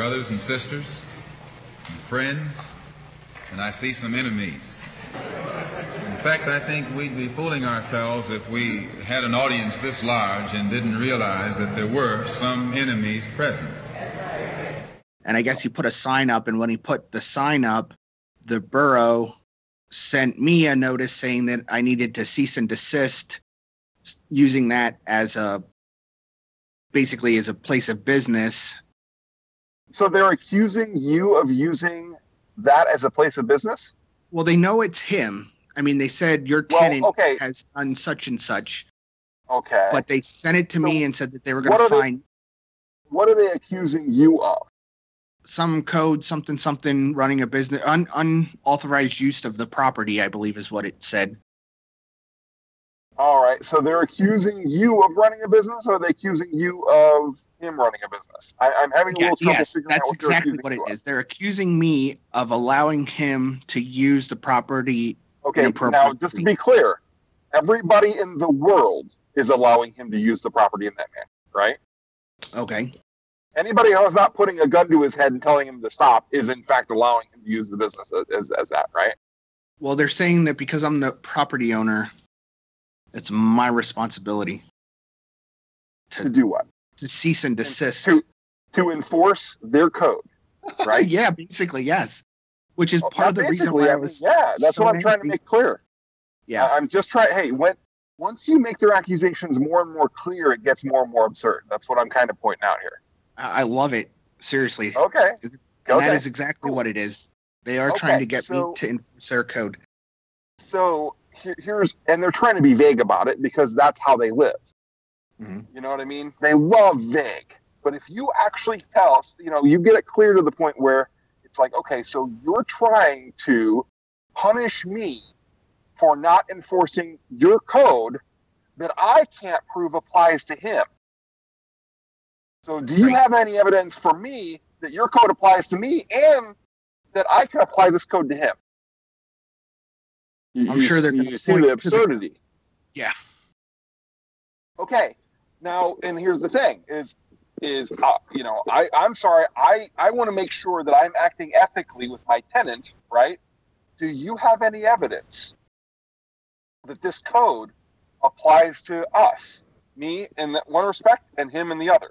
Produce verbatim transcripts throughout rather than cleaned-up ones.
brothers and sisters, and friends, and I see some enemies. In fact, I think we'd be fooling ourselves if we had an audience this large and didn't realize that there were some enemies present. And I guess he put a sign up, and when he put the sign up, the borough sent me a notice saying that I needed to cease and desist, using that as a, basically as a place of business. So they're accusing you of using that as a place of business? Well, they know it's him. I mean, they said your tenant well, okay. has done such and such. Okay. But they sent it to so me and said that they were going to find. They, what are they accusing you of? Some code, something, something, running a business, un, unauthorized use of the property, I believe is what it said. All right. So they're accusing you of running a business, or are they accusing you of him running a business? I, I'm having a little yeah, trouble yes, figuring out what they're accusing you of. That's exactly what it is. They're accusing me of allowing him to use the property. Okay, now just to be clear, everybody in the world is allowing him to use the property in that manner, right? Okay. Anybody who is not putting a gun to his head and telling him to stop is in fact allowing him to use the business as, as that, right? Well, they're saying that because I'm the property owner, it's my responsibility. To, to do what? To cease and desist. To, to enforce their code, right? Yeah, basically, yes. Which is well, part of the reason why I was. I mean, yeah, that's so what I'm trying to make clear. Yeah. I, I'm just trying, hey, when, once you make their accusations more and more clear, it gets more and more absurd. That's what I'm kind of pointing out here. I, I love it. Seriously. Okay. And okay. that is exactly cool. what it is. They are okay. trying to get so, me to enforce their code. So here, here's, and they're trying to be vague about it because that's how they live. Mm-hmm. You know what I mean? They love vague. But if you actually tell us, you know, you get it clear to the point where it's like, okay, so you're trying to punish me for not enforcing your code that I can't prove applies to him. So do you right. have any evidence for me that your code applies to me and that I can apply this code to him? You, I'm you, sure they're going to see the absurdity. The... Yeah. Okay. Now, and here's the thing is, is, uh, you know, I, I'm sorry, I, I want to make sure that I'm acting ethically with my tenant, right? Do you have any evidence that this code applies to us, me in one respect and him in the other?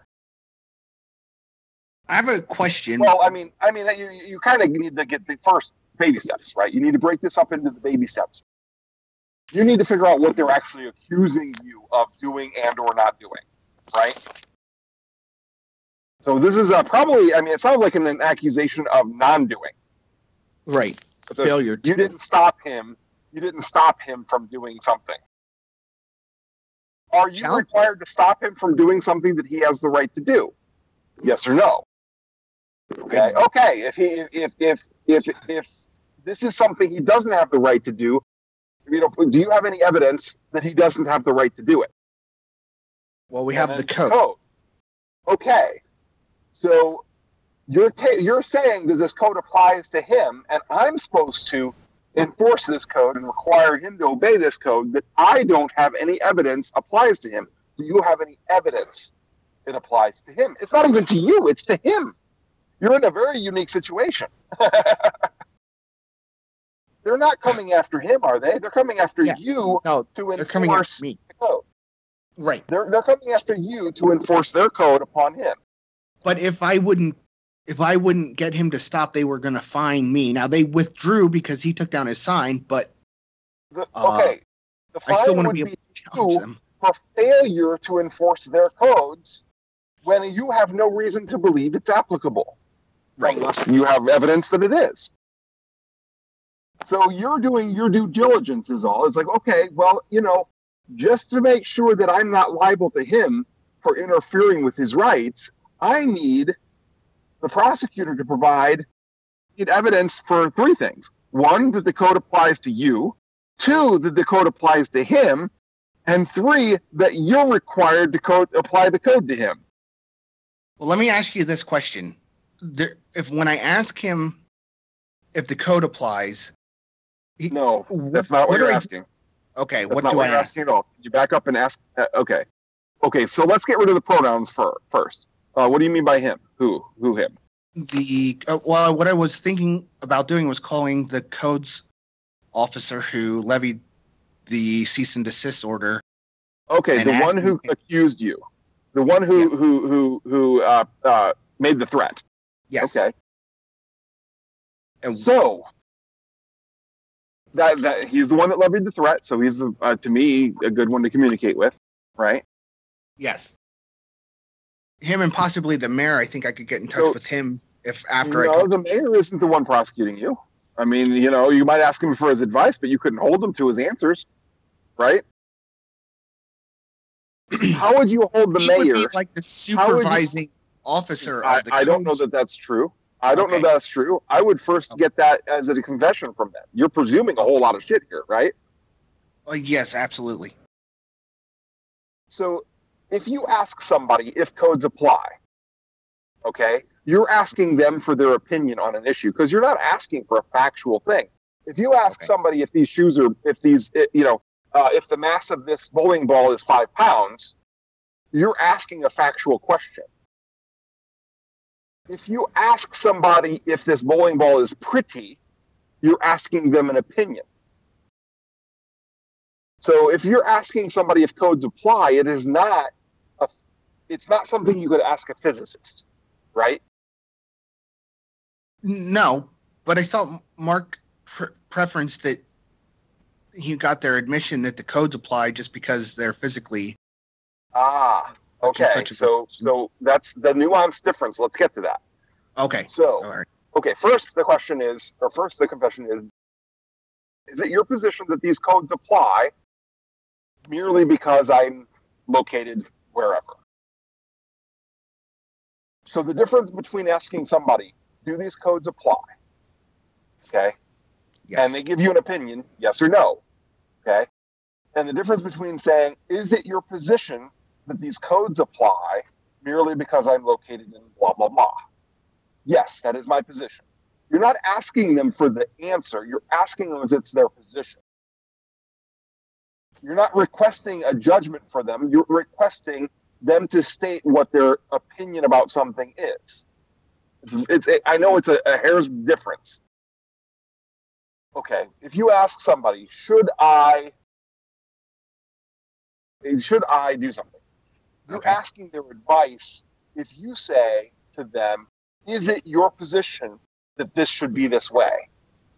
I have a question. Well, I mean, I mean, you, you kind of need to get the first baby steps, right? You need to break this up into the baby steps. You need to figure out what they're actually accusing you of doing and or not doing, right? So this is uh, probably, I mean, it sounds like an, an accusation of non-doing. Right. So failure. To you didn't it. stop him. You didn't stop him from doing something. Are you Challenge. required to stop him from doing something that he has the right to do? Yes or no? Okay. Okay. If he, if, if, if, if, if this is something he doesn't have the right to do, you know, do you have any evidence that he doesn't have the right to do it? Well, we and have the code. code. Okay. So you're, you're saying that this code applies to him, and I'm supposed to enforce this code and require him to obey this code that I don't have any evidence applies to him. Do you have any evidence it applies to him? It's not even to you. It's to him. You're in a very unique situation. They're not coming after him, are they? They're coming after yeah. you no, to enforce me. the code. Right. They're, they're coming after you to enforce their code upon him. But if I wouldn't, if I wouldn't get him to stop, they were going to fine me. Now they withdrew because he took down his sign, but the, okay, the uh, fine I still want to be able to challenge them for failure to enforce their codes when you have no reason to believe it's applicable, right? Unless you have evidence that it is. So you're doing your due diligence is all. It's like, okay, well, you know, just to make sure that I'm not liable to him for interfering with his rights, I need the prosecutor to provide evidence for three things. One, that the code applies to you. Two, that the code applies to him. And three, that you're required to code, apply the code to him. Well, let me ask you this question. There, if when I ask him if the code applies... He, no, that's not what, what you're I, asking. Okay, that's what not do what I you're ask? Asking at all. You back up and ask... Uh, okay. Okay, so let's get rid of the pronouns for, first. Uh, what do you mean by him? Who? Who him? the uh, well, what I was thinking about doing was calling the codes officer who levied the cease and desist order. Okay, the one who accused you, the one who yeah. who who who uh, uh, made the threat. Yes. Okay. And so that, that he's the one that levied the threat, so he's the, uh, to me a good one to communicate with, right? Yes. Him and possibly the mayor. I think I could get in touch so, with him if after. No, I the mayor isn't the one prosecuting you. I mean, you know, you might ask him for his advice, but you couldn't hold him to his answers, right? How would you hold the he mayor? Would be like the supervising you, officer I, of the. I coach. don't know that that's true. I don't okay. know that's true. I would first okay. get that as a confession from them. You're presuming a whole lot of shit here, right? Uh, yes, absolutely. So, if you ask somebody if codes apply, okay, you're asking them for their opinion on an issue because you're not asking for a factual thing. If you ask okay. somebody if these shoes are, if these, it, you know, uh, if the mass of this bowling ball is five pounds, you're asking a factual question. If you ask somebody if this bowling ball is pretty, you're asking them an opinion. So if you're asking somebody if codes apply, it is not a, it's not something you could ask a physicist, right? No, but I thought Marc pre- preferenced that he got their admission that the codes apply just because they're physically. Ah, okay. So so that's the nuanced difference. Let's get to that. Okay. So, all right. okay, first the question is, or first the confession is, is it your position that these codes apply merely because I'm located wherever? So the difference between asking somebody, do these codes apply? Okay. Yes. And they give you an opinion, yes or no. Okay. And the difference between saying, is it your position that these codes apply merely because I'm located in blah, blah, blah? Yes, that is my position. You're not asking them for the answer. You're asking them if it's their position. You're not requesting a judgment for them. You're requesting them to state what their opinion about something is. It's, it's a, I know it's a, a hair's difference. Okay, if you ask somebody, should I, should I do something? You're okay. asking their advice if you say to them, is it your position that this should be this way?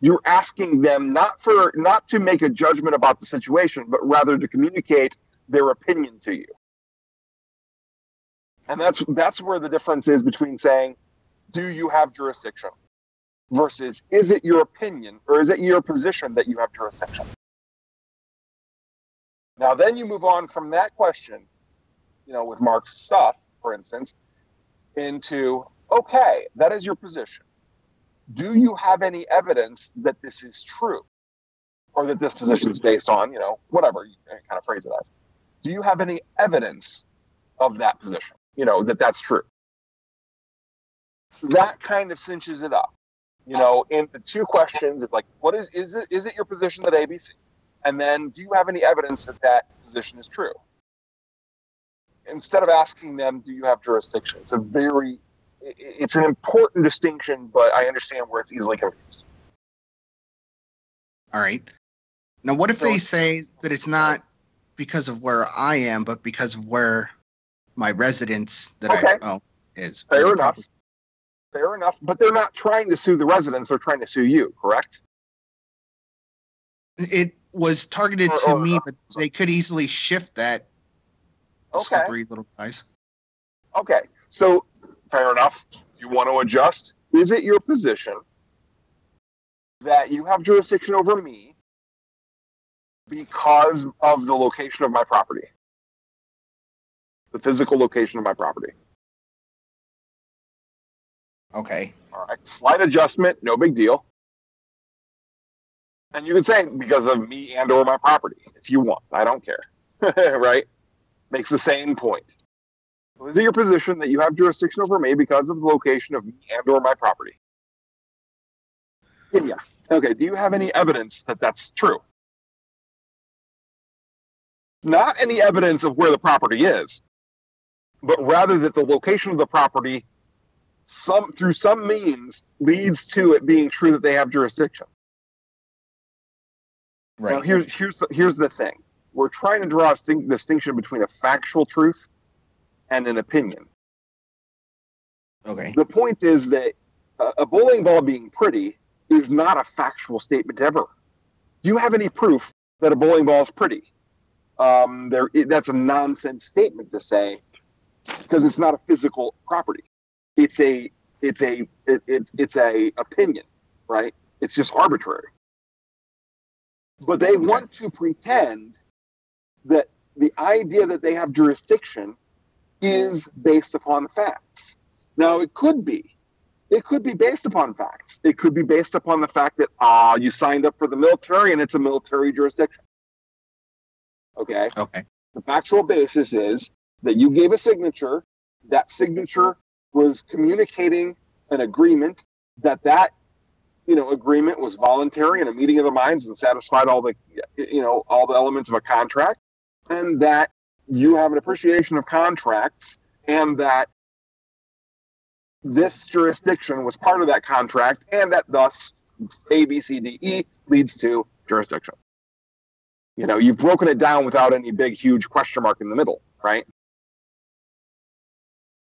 You're asking them not for not to make a judgment about the situation, but rather to communicate their opinion to you. And that's that's where the difference is between saying, do you have jurisdiction? Versus, is it your opinion or is it your position that you have jurisdiction? Now then you move on from that question, you know, with Marc's stuff, for instance, into, okay, that is your position. Do you have any evidence that this is true or that this position is based on, you know, whatever you kind of phrase it as? Do you have any evidence of that position, you know, that that's true? That kind of cinches it up, you know, in the two questions of like, what is, is it, is it your position that A B C? And then do you have any evidence that that position is true? Instead of asking them, do you have jurisdiction? It's a very It's an important distinction, but I understand where it's easily confused. All right. Now, what if they say that it's not because of where I am, but because of where my residence that okay. I own is? Fair enough. Fair enough. But they're not trying to sue the residents. They're trying to sue you, correct? It was targeted or, or, to me, but they could easily shift that okay. slippery little guys. Okay. So... fair enough. You want to adjust? Is it your position that you have jurisdiction over me because of the location of my property? The physical location of my property. Okay. All right. Slight adjustment, no big deal. And you can say because of me and or my property if you want. I don't care. Right? Makes the same point. Is it your position that you have jurisdiction over me because of the location of me and or my property? Yeah. Okay, do you have any evidence that that's true? Not any evidence of where the property is, but rather that the location of the property some through some means leads to it being true that they have jurisdiction. Right. Now, here's here's the, here's the thing. We're trying to draw a distinct, distinction between a factual truth and an opinion. Okay. The point is that uh, a bowling ball being pretty is not a factual statement ever. Do you have any proof that a bowling ball is pretty? Um, there, that's a nonsense statement to say because it's not a physical property. It's a, it's a, it, it, it's a opinion, right? It's just arbitrary. But they want to pretend that the idea that they have jurisdiction is based upon facts. Now, it could be. It could be based upon facts. It could be based upon the fact that, ah, you signed up for the military and it's a military jurisdiction. Okay? Okay. The factual basis is that you gave a signature. That signature was communicating an agreement that that, you know, agreement was voluntary and a meeting of the minds and satisfied all the, you know, all the elements of a contract, and that you have an appreciation of contracts and that this jurisdiction was part of that contract and that thus A, B, C, D, E leads to jurisdiction. You know, you've broken it down without any big, huge question mark in the middle, right?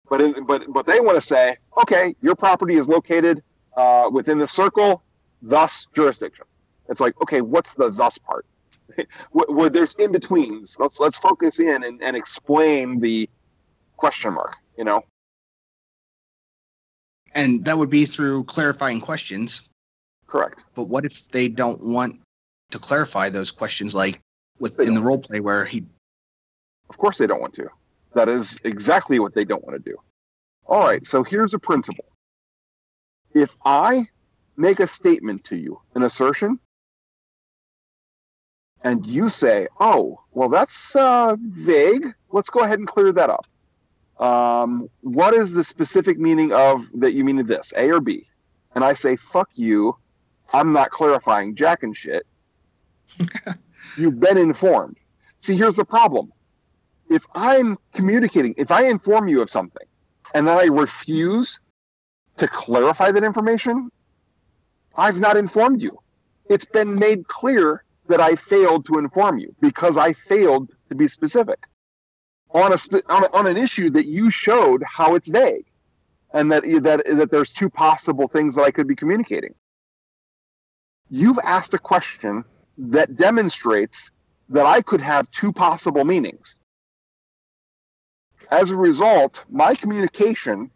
But, in, but, but they want to say, okay, your property is located uh, within the circle, thus jurisdiction. It's like, okay, what's the thus part? where, where there's in-betweens. Let's, let's focus in and, and explain the question mark, you know? And that would be through clarifying questions. Correct. But what if they don't want to clarify those questions, like within the role play where he... Of course they don't want to. That is exactly what they don't want to do. All right, so here's a principle. If I make a statement to you, an assertion, and you say, oh, well, that's uh, vague. Let's go ahead and clear that up. Um, what is the specific meaning of that you mean to this, A or B? And I say, fuck you. I'm not clarifying jack and shit. You've been informed. See, here's the problem. If I'm communicating, if I inform you of something and then I refuse to clarify that information, I've not informed you. It's been made clear that I failed to inform you because I failed to be specific on a on, a, on an issue that you showed how it's vague and that, that, that there's two possible things that I could be communicating. You've asked a question that demonstrates that I could have two possible meanings. As a result, my communication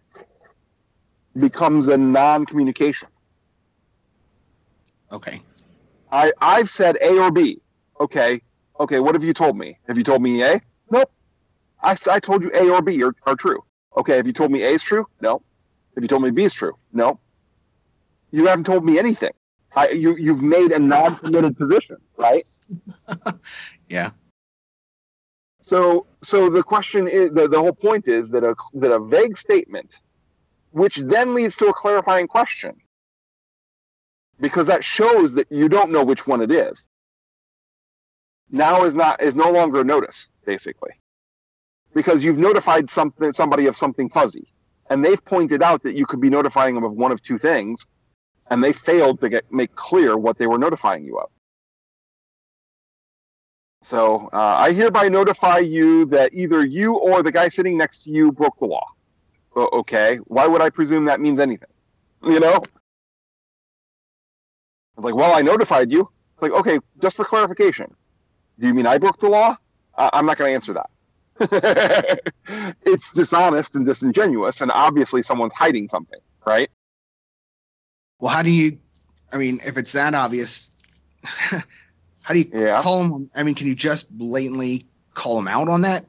becomes a non-communication. Okay. I, I've said A or B. Okay. Okay, what have you told me? Have you told me A? Nope. I, I told you A or B are, are true. Okay, have you told me A is true? No. Have you told me B is true? No. You haven't told me anything. I, you, you've made a non-committed position, right? Yeah. So, so the question is, the, the whole point is that a, that a vague statement, which then leads to a clarifying question, because that shows that you don't know which one it is, now is not, is no longer notice, basically. Because you've notified something, somebody of something fuzzy, and they've pointed out that you could be notifying them of one of two things, and they failed to get, make clear what they were notifying you of. So uh, I hereby notify you that either you or the guy sitting next to you broke the law. O- okay, why would I presume that means anything? You know? It's like, well, I notified you. It's like, okay, just for clarification, do you mean I broke the law? I- I'm not going to answer that. It's dishonest and disingenuous, and obviously someone's hiding something, right? Well, how do you, I mean, if it's that obvious, how do you yeah. call them? I mean, can you just blatantly call them out on that?